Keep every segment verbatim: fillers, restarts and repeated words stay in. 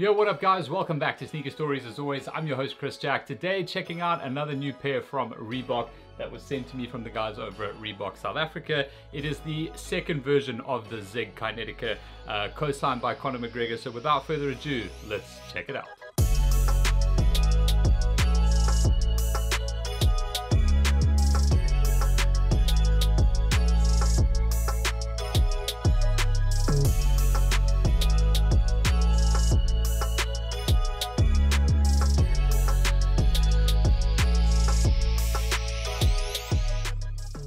Yo, what up guys, welcome back to Sneaker Stories. As always, I'm your host Chris Jack. Today checking out another new pair from Reebok that was sent to me from the guys over at Reebok South Africa. It is the second version of the Zig Kinetica, uh, co-signed by Conor McGregor. So without further ado, let's check it out.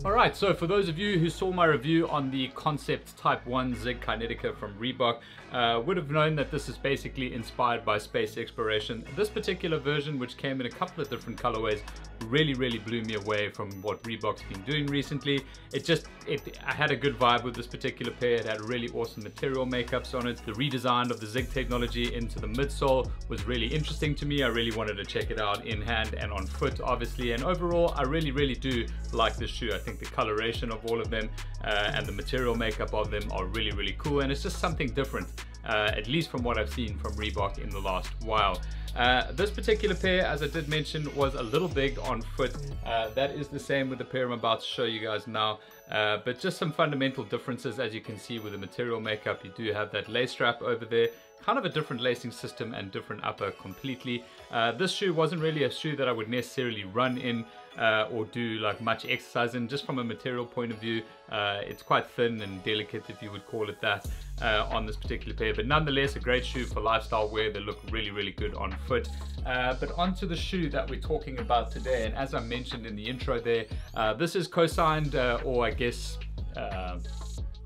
Alright, so for those of you who saw my review on the Concept Type one Zig Kinetica from Reebok, uh, would have known that this is basically inspired by space exploration. This particular version, which came in a couple of different colorways, really, really blew me away from what Reebok's been doing recently. It just, it, I had a good vibe with this particular pair. It had really awesome material makeups on it. The redesign of the Zig technology into the midsole was really interesting to me. I really wanted to check it out in hand and on foot, obviously. And overall, I really, really do like this shoe. I think the coloration of all of them uh, and the material makeup of them are really, really cool, and it's just something different, uh, at least from what I've seen from Reebok in the last while. Uh, this particular pair, as I did mention, was a little big on foot. Uh, that is the same with the pair I'm about to show you guys now, uh, but just some fundamental differences. As you can see with the material makeup, you do have that lace strap over there, kind of a different lacing system and different upper completely. Uh, this shoe wasn't really a shoe that I would necessarily run in uh, or do like much exercise in, just from a material point of view. Uh, it's quite thin and delicate, if you would call it that, uh, on this particular pair, but nonetheless a great shoe for lifestyle wear. They look really, really good on foot. Uh, but onto the shoe that we're talking about today, and as I mentioned in the intro there, uh, this is co-signed, uh, or I guess, uh,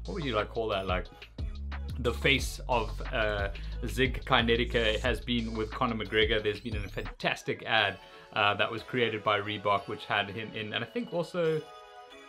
what would you like call that, like the face of uh, Zig Kinetica has been with Conor McGregor. There's been a fantastic ad uh, that was created by Reebok, which had him in, and I think also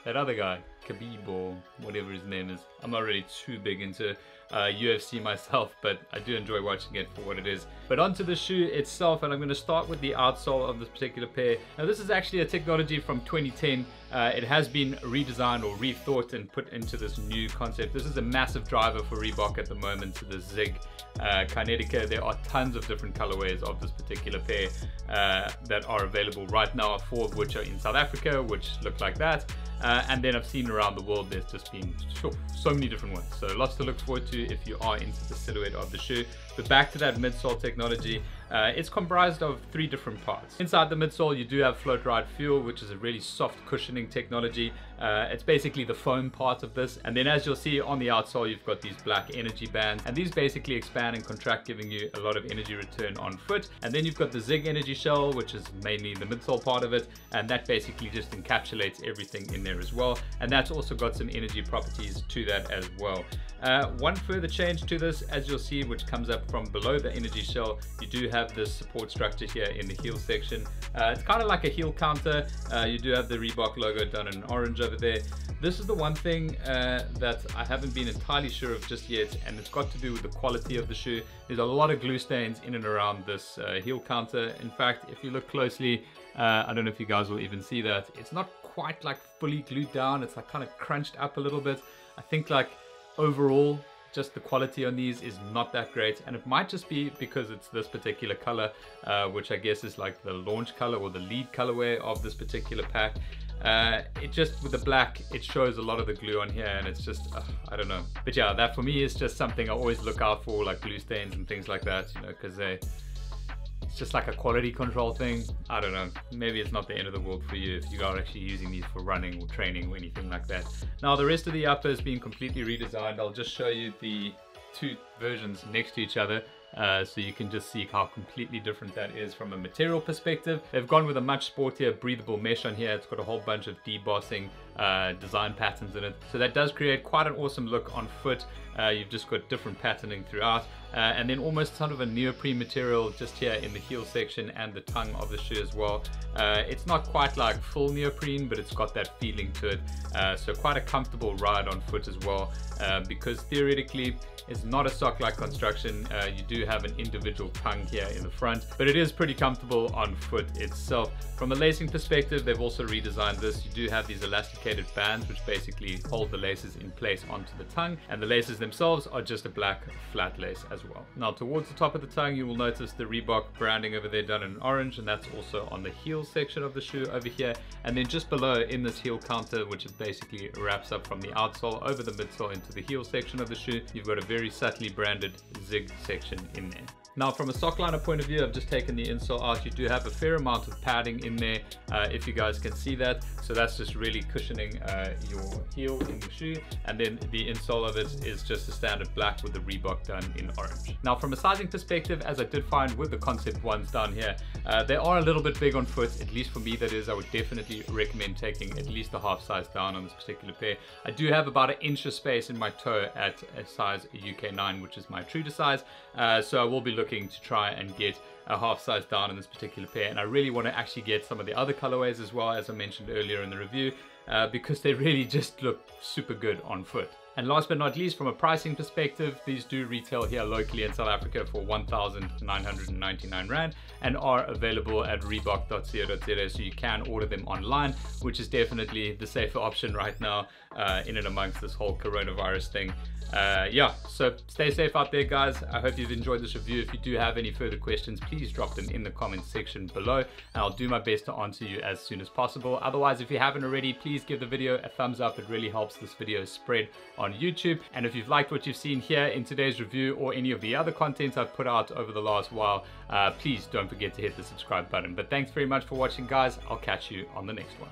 that other guy, Khabib or whatever his name is. I'm not really too big into uh, U F C myself, but I do enjoy watching it for what it is. But onto the shoe itself, and I'm going to start with the outsole of this particular pair. Now this is actually a technology from twenty ten. Uh, it has been redesigned or rethought and put into this new concept. This is a massive driver for Reebok at the moment, to the Zig uh, Kinetica. There are tons of different colorways of this particular pair uh, that are available right now, four of which are in South Africa, which look like that. Uh, and then I've seen around the world there's just been sure, so many different ones, so lots to look forward to if you are into the silhouette of the shoe. But back to that midsole technology, uh, it's comprised of three different parts. Inside the midsole you do have Floatride Fuel, which is a really soft cushioning technology. Uh, it's basically the foam part of this, and then as you'll see on the outsole you've got these black energy bands, and these basically expand and contract, giving you a lot of energy return on foot. And then you've got the Zig Energy Shell, which is mainly the midsole part of it, and that basically just encapsulates everything in there as well, and that's also got some energy properties to that as well. Uh, one further change to this, as you'll see, which comes up from below the energy shell, you do have this support structure here in the heel section. Uh, it's kind of like a heel counter. Uh, you do have the Reebok logo done in orange over there. This is the one thing uh, that I haven't been entirely sure of just yet, and it's got to do with the quality of the shoe. There's a lot of glue stains in and around this uh, heel counter. In fact, if you look closely, uh, I don't know if you guys will even see that, it's not quite like fully glued down. It's like kind of crunched up a little bit. I think like overall just the quality on these is not that great, and it might just be because it's this particular color, uh, which I guess is like the launch color or the lead colorway of this particular pack. Uh, it just, with the black, it shows a lot of the glue on here, and it's just, uh, I don't know. But yeah, that for me is just something I always look out for, like glue stains and things like that, you know, because they, it's just like a quality control thing. I don't know, maybe it's not the end of the world for you if you are actually using these for running or training or anything like that. Now the rest of the upper has been completely redesigned. I'll just show you the two versions next to each other, uh, so you can just see how completely different that is from a material perspective. They've gone with a much sportier breathable mesh on here. It's got a whole bunch of debossing uh, design patterns in it, so that does create quite an awesome look on foot. Uh, you've just got different patterning throughout, uh, and then almost sort of a neoprene material just here in the heel section and the tongue of the shoe as well. Uh, it's not quite like full neoprene, but it's got that feeling to it, uh, so quite a comfortable ride on foot as well, uh, because theoretically It's not a sock-like construction. Uh, you do have an individual tongue here in the front, but it is pretty comfortable on foot itself. From a lacing perspective, they've also redesigned this. You do have these elasticated bands, which basically hold the laces in place onto the tongue, and the laces themselves are just a black flat lace as well. Now, towards the top of the tongue, you will notice the Reebok branding over there done in orange, and that's also on the heel section of the shoe over here. And then just below in this heel counter, which is basically wraps up from the outsole over the midsole into the heel section of the shoe, you've got a very subtly branded Zig section in there. Now, from a sock liner point of view, I've just taken the insole out. You do have a fair amount of padding in there, uh, if you guys can see that. So that's just really cushioning uh, your heel in the shoe. And then the insole of it is just a standard black with the Reebok done in orange. Now, from a sizing perspective, as I did find with the Concept ones down here, uh, they are a little bit big on foot, at least for me that is. I would definitely recommend taking at least a half size down on this particular pair. I do have about an inch of space in my toe at a size U K nine, which is my true to size. Uh, so I will be looking to try and get a half size down in this particular pair, and I really want to actually get some of the other colorways as well, as I mentioned earlier in the review, uh, because they really just look super good on foot. And last but not least, from a pricing perspective, these do retail here locally in South Africa for one thousand nine hundred ninety-nine rand and are available at Reebok dot co dot za, so you can order them online, which is definitely the safer option right now, uh, in and amongst this whole coronavirus thing. Uh, yeah, so stay safe out there, guys. I hope you've enjoyed this review. If you do have any further questions, please drop them in the comments section below, and I'll do my best to answer you as soon as possible. Otherwise, if you haven't already, please give the video a thumbs up. It really helps this video spread on YouTube. And if you've liked what you've seen here in today's review or any of the other contents I've put out over the last while, uh, please don't forget to hit the subscribe button. But thanks very much for watching, guys. I'll catch you on the next one.